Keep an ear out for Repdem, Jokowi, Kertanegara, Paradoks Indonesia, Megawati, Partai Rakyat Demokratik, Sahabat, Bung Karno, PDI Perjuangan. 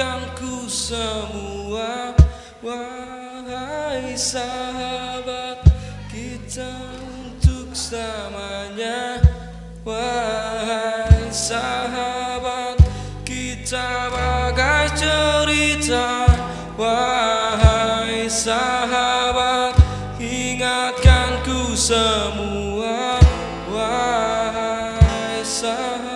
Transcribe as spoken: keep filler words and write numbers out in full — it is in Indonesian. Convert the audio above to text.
meninggalkanku semua. Wahai sahabat, kita untuk selamanya. Wahai sahabat, kita bagai cerita. Wahai sahabat, ingatkanku semua. Wahai sahabat.